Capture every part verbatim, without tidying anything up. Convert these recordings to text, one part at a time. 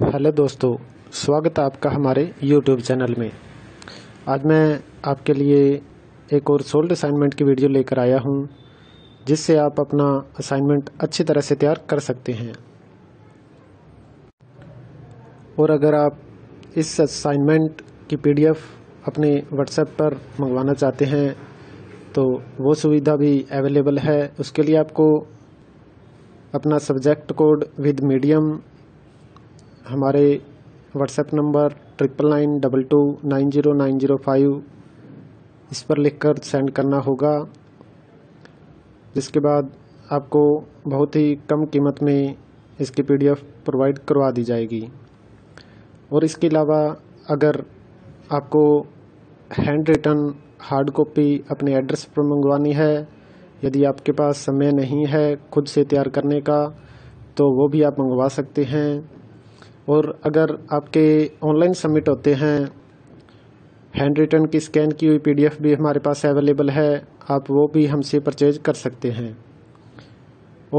Hello दोस्तों, स्वागत है आपका हमारे यूट्यूब चैनल में। आज मैं आपके लिए एक और सोल्ड असाइनमेंट की वीडियो लेकर आया हूं, जिससे आप अपना असाइनमेंट अच्छी तरह से तैयार कर सकते हैं। और अगर आप इस असाइनमेंट की पीडीएफ अपने व्हाट्सएप पर मंगवाना चाहते हैं तो वो सुविधा भी अवेलेबल है। उसके लिए आपको अपना सब्जेक्ट कोड विद मीडियम हमारे WhatsApp number triple nine double two nine zero nine zero five इस पर लिखकर सेंड करना होगा। जिसके बाद आपको बहुत ही कम कीमत में इसकी पीडीएफ प्रोवाइड करवा दी जाएगी। और इसके अलावा अगर आपको हैंड रिटन हार्ड कॉपी अपने एड्रेस पर मंगवानी है, यदि आपके पास समय नहीं है खुद से तैयार करने का, तो वो भी आप मंगवा सकते हैं। और अगर आपके ऑनलाइन सबमिट होते हैं, हैंड रिटन की स्कैन की हुई पीडीएफ भी हमारे पास अवेलेबल है, आप वो भी हमसे परचेज कर सकते हैं।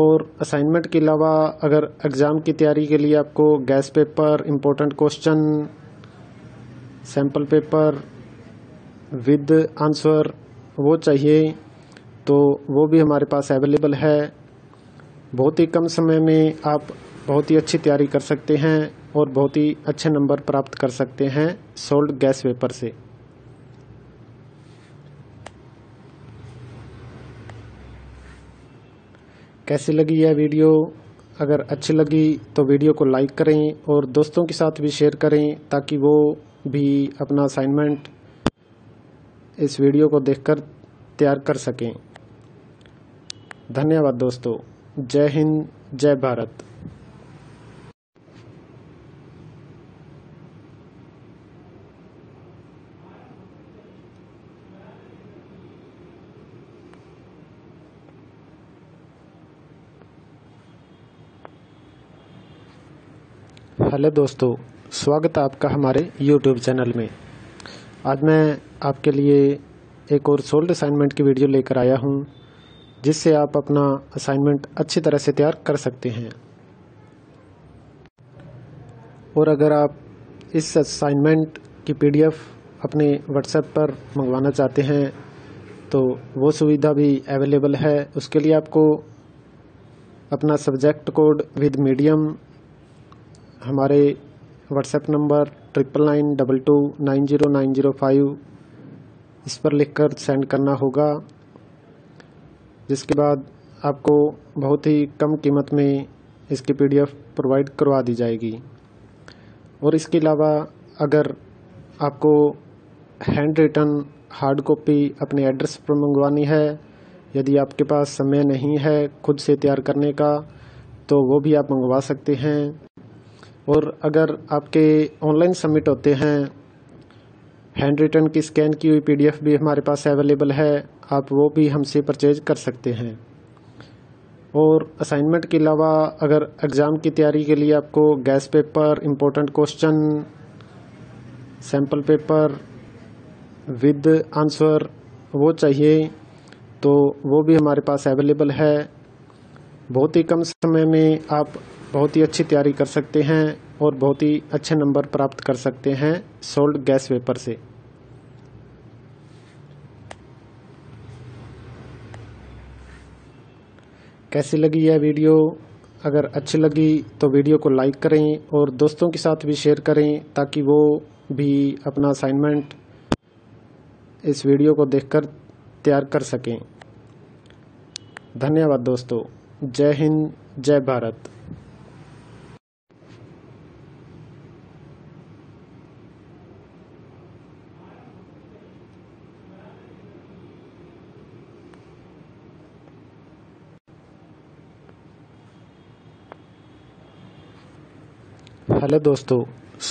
और असाइनमेंट के अलावा अगर एग्ज़ाम की तैयारी के लिए आपको guess paper, important question, sample paper with answer वो चाहिए तो वो भी हमारे पास अवेलेबल है। बहुत ही कम समय में आप बहुत ही अच्छी तैयारी कर सकते हैं और बहुत ही अच्छे नंबर प्राप्त कर सकते हैं सोल्ड गैस पेपर से। कैसी लगी यह वीडियो? अगर अच्छी लगी तो वीडियो को लाइक करें और दोस्तों के साथ भी शेयर करें, ताकि वो भी अपना असाइनमेंट इस वीडियो को देखकर तैयार कर सकें। धन्यवाद दोस्तों। जय हिंद, जय भारत। हेलो दोस्तों, स्वागत है आपका हमारे यूट्यूब चैनल में। आज मैं आपके लिए एक और सोल्ड असाइनमेंट की वीडियो लेकर आया हूं, जिससे आप अपना असाइनमेंट अच्छी तरह से तैयार कर सकते हैं। और अगर आप इस असाइनमेंट की पीडीएफ अपने व्हाट्सएप पर मंगवाना चाहते हैं तो वो सुविधा भी अवेलेबल है। उसके लिए आपको अपना सब्जेक्ट कोड विद मीडियम हमारे WhatsApp number triple nine double two nine zero nine zero five इस पर लिखकर सेंड करना होगा। जिसके बाद आपको बहुत ही कम कीमत में इसकी पीडीएफ प्रोवाइड करवा दी जाएगी। और इसके अलावा अगर आपको हैंड रिटन हार्ड कॉपी अपने एड्रेस पर मंगवानी है, यदि आपके पास समय नहीं है खुद से तैयार करने का, तो वो भी आप मंगवा सकते हैं। और अगर आपके ऑनलाइन सबमिट होते हैं, हैंड रिटन की स्कैन की हुई पीडीएफ भी हमारे पास अवेलेबल है, आप वो भी हमसे परचेज कर सकते हैं। और असाइनमेंट के अलावा अगर एग्ज़ाम की तैयारी के लिए आपको guess paper, important question, sample paper with answer वो चाहिए तो वो भी हमारे पास अवेलेबल है। बहुत ही कम समय में आप बहुत ही अच्छी तैयारी कर सकते हैं और बहुत ही अच्छे नंबर प्राप्त कर सकते हैं सोल्ड गैस पेपर से। कैसी लगी यह वीडियो? अगर अच्छी लगी तो वीडियो को लाइक करें और दोस्तों के साथ भी शेयर करें, ताकि वो भी अपना असाइनमेंट इस वीडियो को देखकर तैयार कर सकें। धन्यवाद दोस्तों। जय हिंद, जय भारत। हेलो दोस्तों,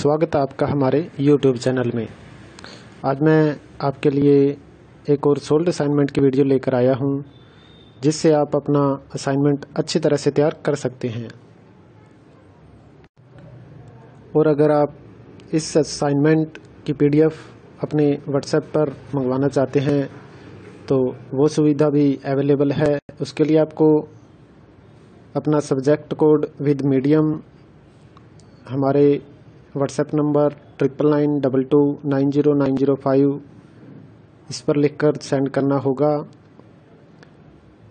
स्वागत है आपका हमारे यूट्यूब चैनल में। आज मैं आपके लिए एक और सोल्ड असाइनमेंट की वीडियो लेकर आया हूं, जिससे आप अपना असाइनमेंट अच्छी तरह से तैयार कर सकते हैं। और अगर आप इस असाइनमेंट की पीडीएफ अपने व्हाट्सएप पर मंगवाना चाहते हैं तो वो सुविधा भी अवेलेबल है। उसके लिए आपको अपना सब्जेक्ट कोड विद मीडियम हमारे WhatsApp number triple nine double two nine zero nine zero five इस पर लिखकर सेंड करना होगा,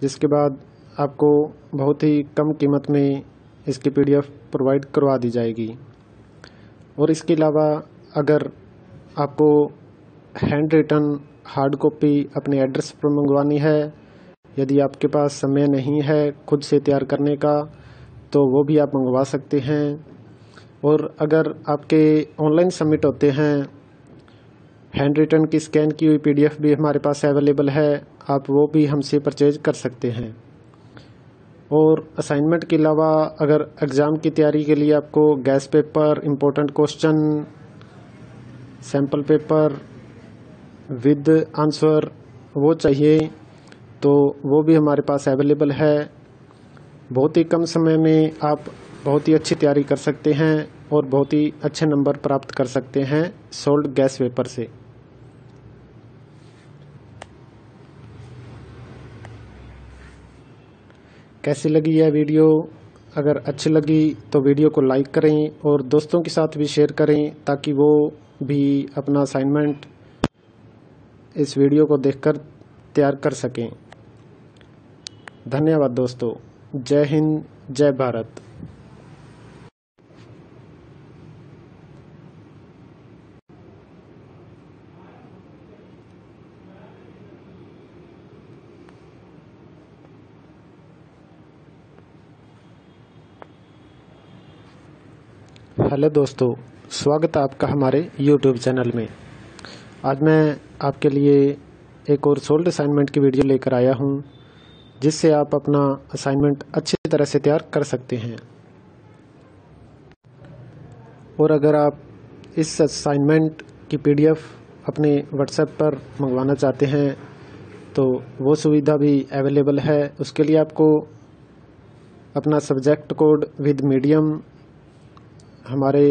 जिसके बाद आपको बहुत ही कम कीमत में इसकी पीडीएफ प्रोवाइड करवा दी जाएगी। और इसके अलावा अगर आपको हैंड रिटन हार्ड कॉपी अपने एड्रेस पर मंगवानी है, यदि आपके पास समय नहीं है खुद से तैयार करने का, तो वो भी आप मंगवा सकते हैं। और अगर आपके ऑनलाइन सबमिट होते हैं, हैंड रिटन की स्कैन की हुई पीडीएफ भी हमारे पास अवेलेबल है, आप वो भी हमसे परचेज कर सकते हैं। और असाइनमेंट के अलावा अगर एग्ज़ाम की तैयारी के लिए आपको guess paper, important question, sample paper with answer वो चाहिए, तो वो भी हमारे पास अवेलेबल है। बहुत ही कम समय में आप बहुत ही अच्छी तैयारी कर सकते हैं और बहुत ही अच्छे नंबर प्राप्त कर सकते हैं सोल्ड गैस पेपर से। कैसी लगी यह वीडियो? अगर अच्छी लगी तो वीडियो को लाइक करें और दोस्तों के साथ भी शेयर करें, ताकि वो भी अपना असाइनमेंट इस वीडियो को देखकर तैयार कर सकें। धन्यवाद दोस्तों। जय हिंद, जय भारत। हेलो दोस्तों, स्वागत है आपका हमारे यूट्यूब चैनल में। आज मैं आपके लिए एक और सोल्ड असाइनमेंट की वीडियो लेकर आया हूं, जिससे आप अपना असाइनमेंट अच्छी तरह से तैयार कर सकते हैं। और अगर आप इस असाइनमेंट की पीडीएफ अपने व्हाट्सएप पर मंगवाना चाहते हैं, तो वो सुविधा भी अवेलेबल है। उसके लिए आपको अपना सब्जेक्ट कोड विद मीडियम हमारे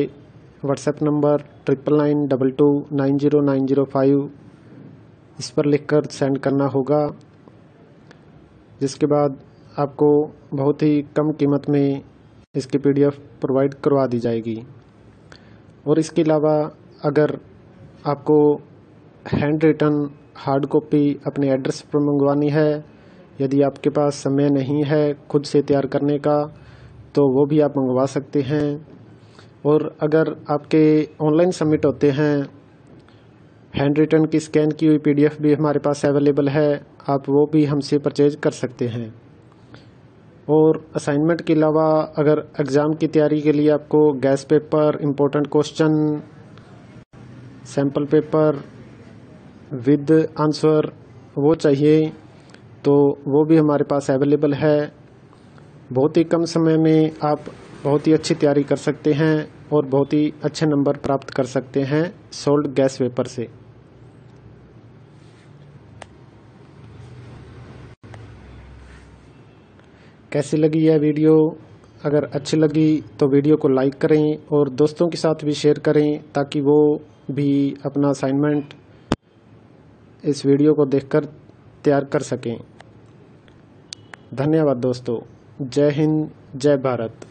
WhatsApp number triple nine double two nine zero nine zero five इस पर लिखकर सेंड करना होगा, जिसके बाद आपको बहुत ही कम कीमत में इसकी पीडीएफ प्रोवाइड करवा दी जाएगी। और इसके अलावा अगर आपको हैंड रिटन हार्ड कॉपी अपने एड्रेस पर मंगवानी है, यदि आपके पास समय नहीं है खुद से तैयार करने का, तो वो भी आप मंगवा सकते हैं। और अगर आपके ऑनलाइन सबमिट होते हैं, हैंड रिटन की स्कैन की हुई पीडीएफ भी हमारे पास अवेलेबल है, आप वो भी हमसे परचेज कर सकते हैं। और असाइनमेंट के अलावा अगर एग्ज़ाम की तैयारी के लिए आपको guess paper, important question, sample paper with answer वो चाहिए, तो वो भी हमारे पास अवेलेबल है। बहुत ही कम समय में आप बहुत ही अच्छी तैयारी कर सकते हैं और बहुत ही अच्छे नंबर प्राप्त कर सकते हैं सोल्ड गैस पेपर से। कैसी लगी यह वीडियो? अगर अच्छी लगी तो वीडियो को लाइक करें और दोस्तों के साथ भी शेयर करें, ताकि वो भी अपना असाइनमेंट इस वीडियो को देखकर तैयार कर सकें। धन्यवाद दोस्तों। जय हिंद, जय भारत।